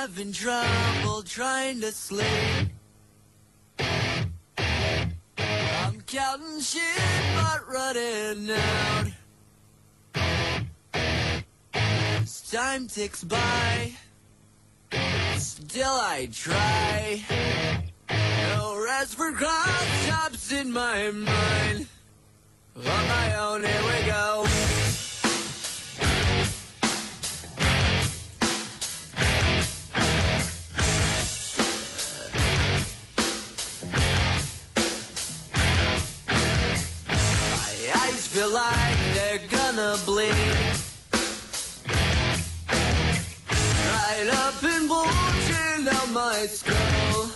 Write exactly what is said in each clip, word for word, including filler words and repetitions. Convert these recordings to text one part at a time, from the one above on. having trouble trying to sleep. I'm counting shit but running out. As time ticks by, still I try. No rest for cross-tops in my mind. On my own, here we go. Feel like they're gonna bleed right up and bulging out my skull.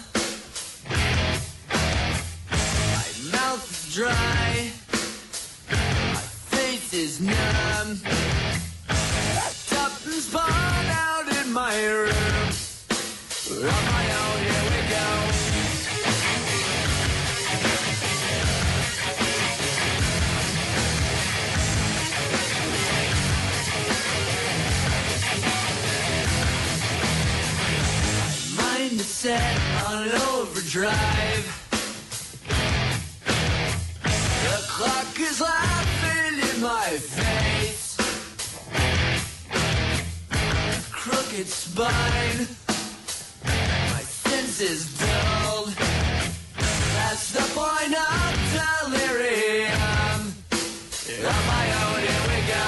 My mouth is dry, my face is numb. That something's spun out in my room. On my own, here we go. Set on overdrive. The clock is laughing in my face. Crooked spine, my senses dulled. That's the point of delirium. On my own, here we go.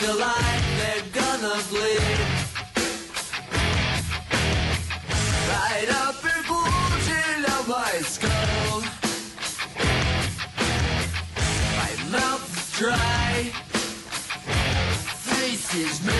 Feel like they're gonna bleed right up and bulging out my skull. My mouth is dry, face is.